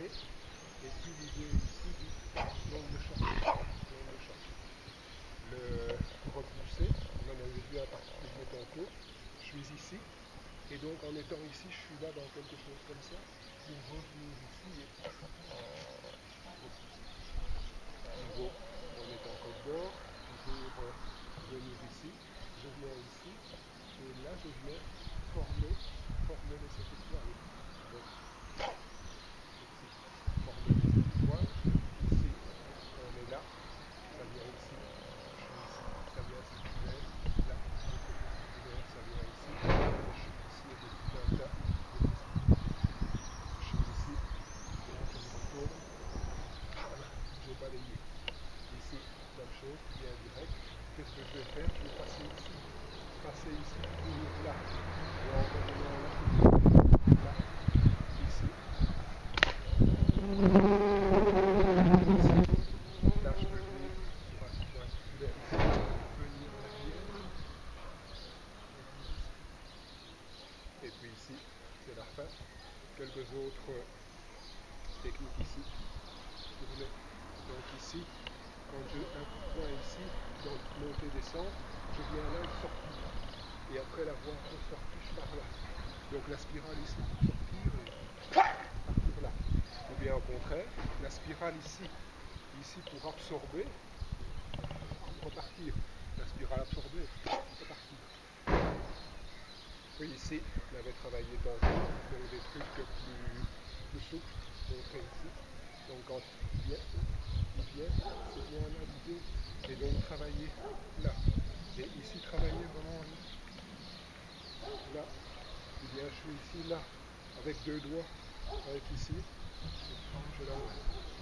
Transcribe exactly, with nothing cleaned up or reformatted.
après, et puis l'idée ici, on le change, on le change. Le repousser, on en avait vu un particulièrement tantôt, je suis ici, et donc en étant ici, je suis là dans quelque chose comme ça, pour revenir ici et euh, repousser. À nouveau, on est encore dehors, toujours venir ici, je viens ici, et là je viens former, former les sept étoiles. Donc, ici, ici pour absorber, repartir, la spirale absorbée, repartir. Oui, ici, on avait travaillé dans des trucs plus, plus souples, montrés ici. Donc quand il vient, il vient, c'est bien là l'idée, et donc travailler là. Et ici, travailler vraiment là. Là, eh bien, je suis ici, là, avec deux doigts, avec ici, je prends, je l'enlève.